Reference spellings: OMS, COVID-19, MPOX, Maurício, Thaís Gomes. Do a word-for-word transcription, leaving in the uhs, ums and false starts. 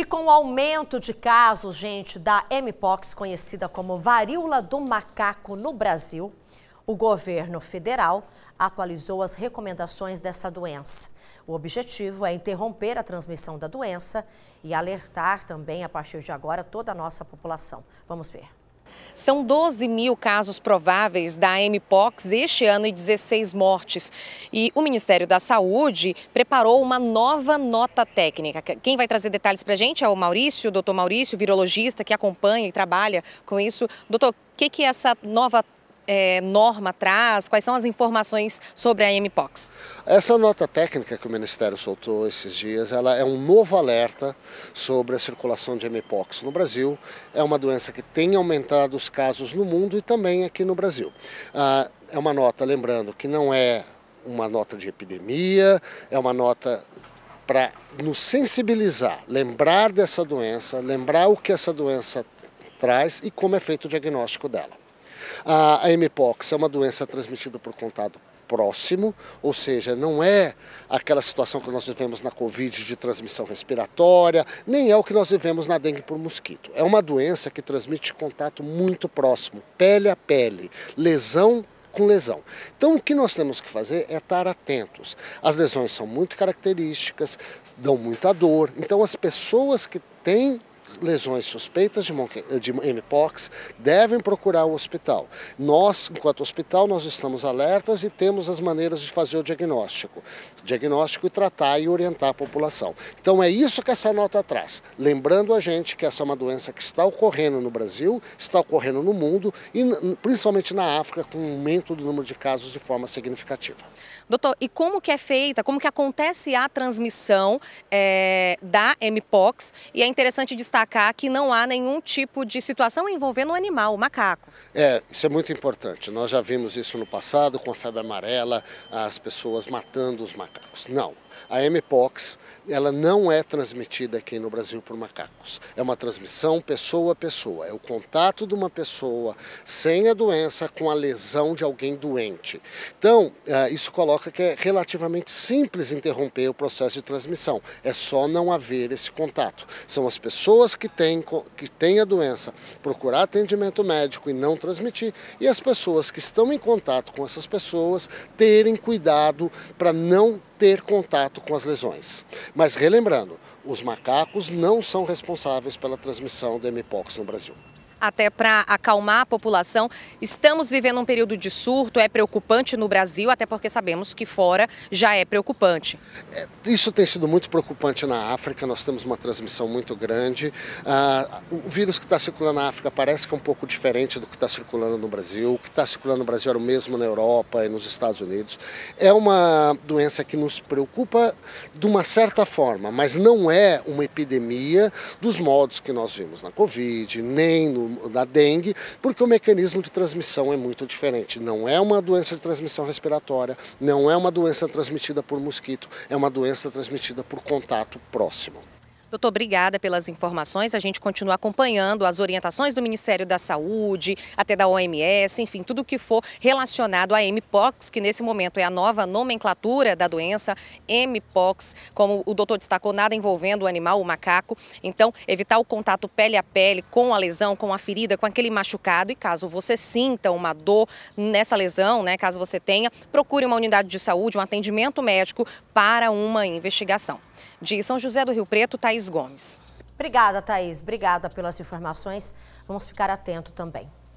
E com o aumento de casos, gente, da M P O X, conhecida como varíola do macaco no Brasil, o governo federal atualizou as recomendações dessa doença. O objetivo é interromper a transmissão da doença e alertar também, a partir de agora, toda a nossa população. Vamos ver. São doze mil casos prováveis da M P O X este ano e dezesseis mortes. E o Ministério da Saúde preparou uma nova nota técnica. Quem vai trazer detalhes para a gente é o Maurício, o doutor Maurício, virologista, que acompanha e trabalha com isso. Doutor, o que, que é essa nova é, norma traz? Quais são as informações sobre a M P O X? Essa nota técnica que o Ministério soltou esses dias, ela é um novo alerta sobre a circulação de M P O X no Brasil. É uma doença que tem aumentado os casos no mundo e também aqui no Brasil. Ah, é uma nota, lembrando, que não é uma nota de epidemia, é uma nota para nos sensibilizar, lembrar dessa doença, lembrar o que essa doença traz e como é feito o diagnóstico dela. A M P O X é uma doença transmitida por contato próximo, ou seja, não é aquela situação que nós vivemos na Covid de transmissão respiratória, nem é o que nós vivemos na dengue por mosquito. É uma doença que transmite contato muito próximo, pele a pele, lesão com lesão. Então o que nós temos que fazer é estar atentos. As lesões são muito características, dão muita dor, então as pessoas que têm lesões suspeitas de M P O X devem procurar o hospital. Nós, enquanto hospital, nós estamos alertas e temos as maneiras de fazer o diagnóstico. Diagnóstico e tratar e orientar a população. Então é isso que essa nota traz. Lembrando a gente que essa é uma doença que está ocorrendo no Brasil, está ocorrendo no mundo e principalmente na África, com um aumento do número de casos de forma significativa. Doutor, e como que é feita, como que acontece a transmissão é, da M P O X? E é interessante destacar que não há nenhum tipo de situação envolvendo o animal, o macaco. É, isso é muito importante. Nós já vimos isso no passado com a febre amarela, as pessoas matando os macacos. Não, a M P O X, ela não é transmitida aqui no Brasil por macacos. É uma transmissão pessoa a pessoa. É o contato de uma pessoa sem a doença com a lesão de alguém doente. Então, isso coloca que é relativamente simples interromper o processo de transmissão. É só não haver esse contato. São as pessoas que têm que tem a doença, procurar atendimento médico e não transmitir, e as pessoas que estão em contato com essas pessoas terem cuidado para não ter contato com as lesões. Mas relembrando, os macacos não são responsáveis pela transmissão da M P O X no Brasil. Até para acalmar a população, estamos vivendo um período de surto, é preocupante no Brasil, até porque sabemos que fora já é preocupante. É, isso tem sido muito preocupante na África, nós temos uma transmissão muito grande. Ah, o vírus que está circulando na África parece que é um pouco diferente do que está circulando no Brasil. O que está circulando no Brasil era o mesmo na Europa e nos Estados Unidos. É uma doença que nos preocupa de uma certa forma, mas não é uma epidemia dos modos que nós vimos na Covid, nem no da dengue, porque o mecanismo de transmissão é muito diferente. Não é uma doença de transmissão respiratória, não é uma doença transmitida por mosquito, é uma doença transmitida por contato próximo. Doutor, obrigada pelas informações. A gente continua acompanhando as orientações do Ministério da Saúde, até da O M S, enfim, tudo que for relacionado à M P O X, que nesse momento é a nova nomenclatura da doença M P O X, como o doutor destacou, nada envolvendo o animal, o macaco. Então, evitar o contato pele a pele com a lesão, com a ferida, com aquele machucado. E caso você sinta uma dor nessa lesão, né, caso você tenha, procure uma unidade de saúde, um atendimento médico para uma investigação. De São José do Rio Preto, Thaís Gomes. Obrigada, Thaís. Obrigada pelas informações. Vamos ficar atento também.